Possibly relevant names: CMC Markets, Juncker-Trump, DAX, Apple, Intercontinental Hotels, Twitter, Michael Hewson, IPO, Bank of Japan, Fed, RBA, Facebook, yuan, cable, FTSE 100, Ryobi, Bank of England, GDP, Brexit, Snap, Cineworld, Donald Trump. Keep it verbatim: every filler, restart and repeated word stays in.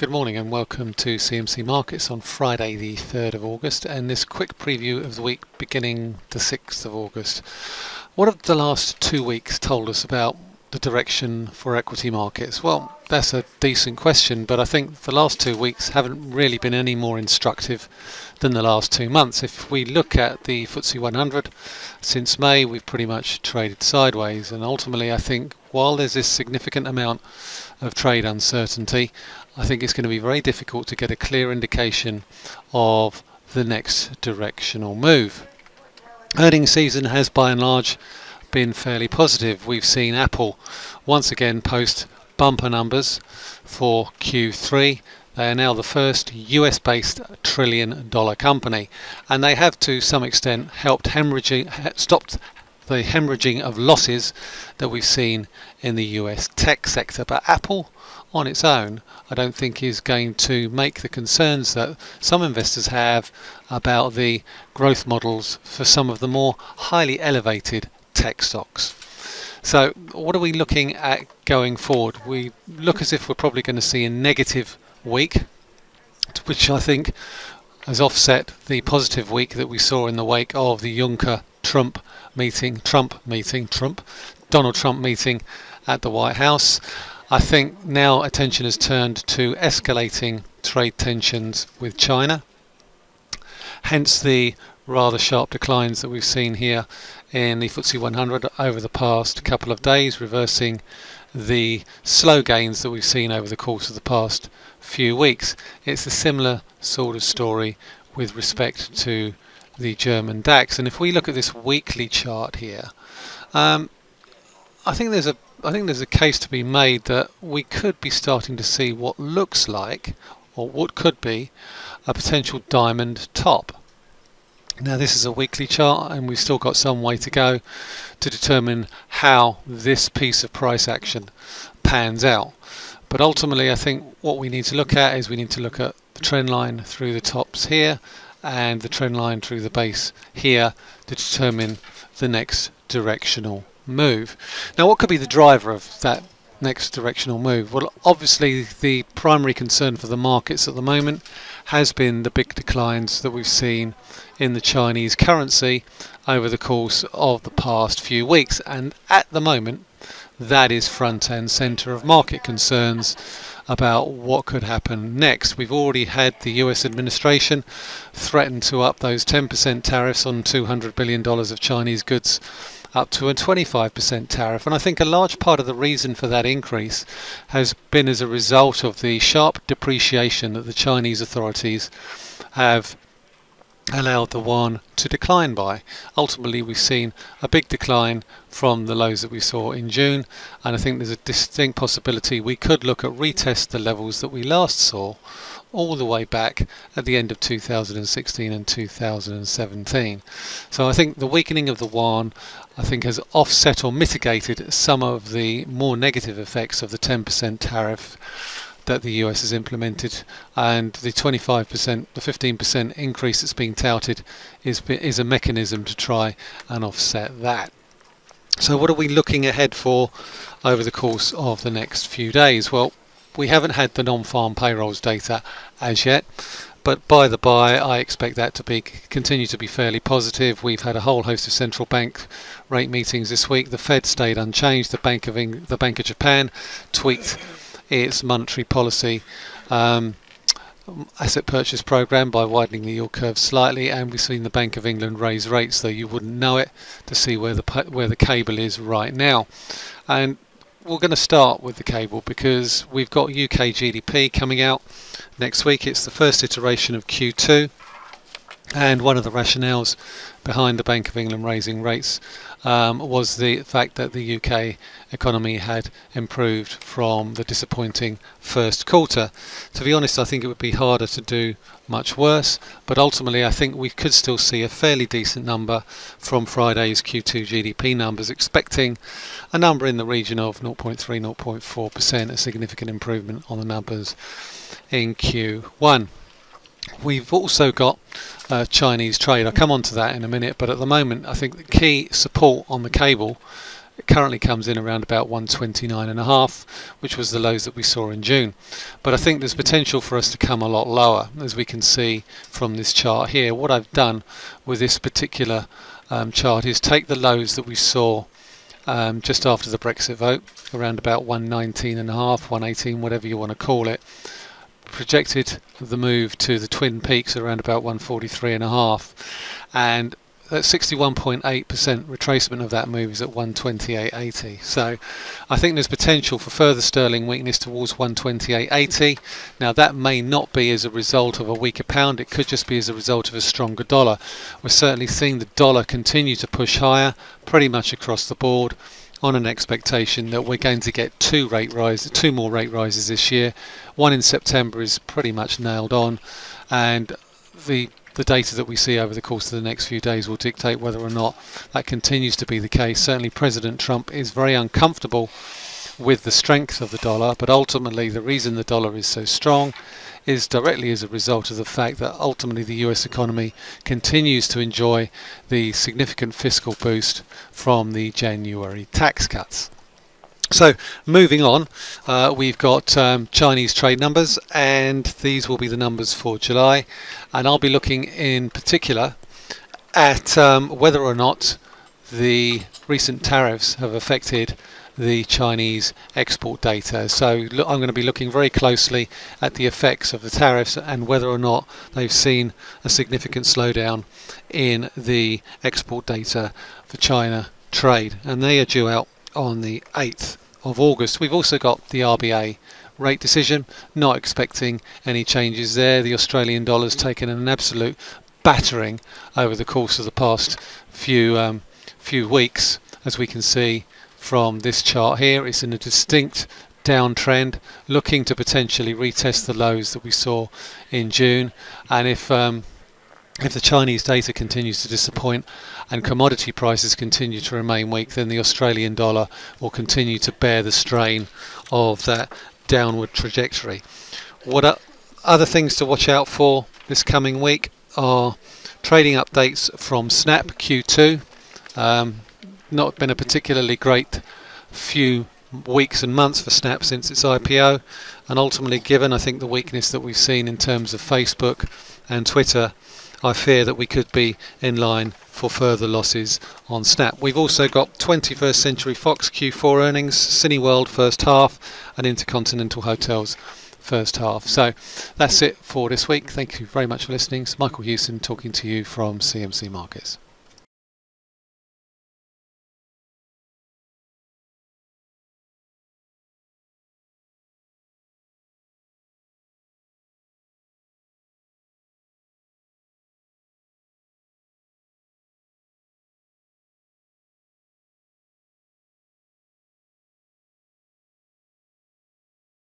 Good morning and welcome to C M C Markets on Friday the third of August, and this quick preview of the week beginning the sixth of August. What have the last two weeks told us about the direction for equity markets? Well, that's a decent question, but I think the last two weeks haven't really been any more instructive than the last two months. If we look at the F T S E one hundred, since May we've pretty much traded sideways, and ultimately I think while there's this significant amount of trade uncertainty, I think it's going to be very difficult to get a clear indication of the next directional move. Earnings season has by and large been fairly positive. We've seen Apple once again post bumper numbers for Q three. They are now the first U S based trillion dollar company, and they have to some extent helped hemorrhaging, stopped the hemorrhaging of losses that we've seen in the U S tech sector. But Apple on its own I don't think is going to make the concerns that some investors have about the growth models for some of the more highly elevated tech stocks. So what are we looking at going forward? We look as if we're probably going to see a negative week, which I think has offset the positive week that we saw in the wake of the Juncker-Trump meeting, Trump meeting, Trump, Donald Trump meeting at the White House. I think now attention has turned to escalating trade tensions with China, hence the rather sharp declines that we've seen here in the F T S E one hundred over the past couple of days, reversing the slow gains that we've seen over the course of the past few weeks. It's a similar sort of story with respect to the German DAX. And if we look at this weekly chart here, um, I think there's a I think there's a case to be made that we could be starting to see what looks like, or what could be, a potential diamond top. Now this is a weekly chart, and we've still got some way to go to determine how this piece of price action pans out. But ultimately I think what we need to look at is we need to look at the trend line through the tops here and the trend line through the base here to determine the next directional move. Now what could be the driver of that next directional move? Well, obviously the primary concern for the markets at the moment has been the big declines that we've seen in the Chinese currency over the course of the past few weeks, and at the moment that is front and centre of market concerns about what could happen next. We've already had the U S administration threaten to up those ten percent tariffs on two hundred billion dollars of Chinese goods up to a twenty-five percent tariff, and I think a large part of the reason for that increase has been as a result of the sharp depreciation that the Chinese authorities have allowed the yuan to decline by. Ultimately we've seen a big decline from the lows that we saw in June, and I think there's a distinct possibility we could look at retest the levels that we last saw all the way back at the end of two thousand sixteen and two thousand seventeen. So I think the weakening of the yuan I think has offset or mitigated some of the more negative effects of the ten percent tariff that the U S has implemented, and the twenty-five percent, the fifteen percent increase that's being touted is is a mechanism to try and offset that. So what are we looking ahead for over the course of the next few days? Well, we haven't had the non-farm payrolls data as yet, but by the by I expect that to be continue to be fairly positive. We've had a whole host of central bank rate meetings this week. The Fed stayed unchanged. The Bank of England, the Bank of Japan tweaked its monetary policy um, asset purchase program by widening the yield curve slightly, and we've seen the Bank of England raise rates, though you wouldn't know it, to see where the where the cable is right now. And we're going to start with the cable because we've got U K G D P coming out next week. It's the first iteration of Q two, and one of the rationales behind the Bank of England raising rates um, was the fact that the U K economy had improved from the disappointing first quarter. To be honest, I think it would be harder to do much worse, but ultimately I think we could still see a fairly decent number from Friday's Q two G D P numbers, expecting a number in the region of zero point three to zero point four percent, a significant improvement on the numbers in Q one. We've also got uh, Chinese trade. I'll come on to that in a minute, but at the moment I think the key support on the cable It currently comes in around about one twenty-nine and a half, which was the lows that we saw in June. But I think there's potential for us to come a lot lower, as we can see from this chart here. What I've done with this particular um, chart is take the lows that we saw Um, just after the Brexit vote, around about one nineteen and a half, one eighteen, whatever you want to call it, projected the move to the twin peaks around about one forty-three and a half, and that sixty-one point eight percent retracement of that move is at one twenty-eight eighty. So I think there's potential for further sterling weakness towards one twenty-eight eighty. Now that may not be as a result of a weaker pound, it could just be as a result of a stronger dollar. We're certainly seeing the dollar continue to push higher pretty much across the board, on an expectation that we're going to get two rate rises, two more rate rises this year. One in September is pretty much nailed on, and the The data that we see over the course of the next few days will dictate whether or not that continues to be the case. Certainly President Trump is very uncomfortable with the strength of the dollar, but ultimately the reason the dollar is so strong is directly as a result of the fact that ultimately the U S economy continues to enjoy the significant fiscal boost from the January tax cuts. So moving on, uh, we've got um, Chinese trade numbers, and these will be the numbers for July, and I'll be looking in particular at um, whether or not the recent tariffs have affected the Chinese export data. So look, I'm going to be looking very closely at the effects of the tariffs and whether or not they've seen a significant slowdown in the export data for China trade, and they are due out on the eighth of August. We've also got the R B A rate decision, not expecting any changes there. The Australian dollar's taken an absolute battering over the course of the past few um, few weeks, as we can see from this chart here. It's in a distinct downtrend, looking to potentially retest the lows that we saw in June, and if um, If the Chinese data continues to disappoint and commodity prices continue to remain weak, then the Australian dollar will continue to bear the strain of that downward trajectory. What are other things to watch out for this coming week are trading updates from Snap Q two. Um, not been a particularly great few weeks and months for Snap since its I P O, and ultimately, given I think the weakness that we've seen in terms of Facebook and Twitter, I fear that we could be in line for further losses on Snap. We've also got twenty-first Century Fox Q four earnings, Cineworld first half, and Intercontinental Hotels first half. So that's it for this week. Thank you very much for listening. It's Michael Hewson talking to you from C M C Markets.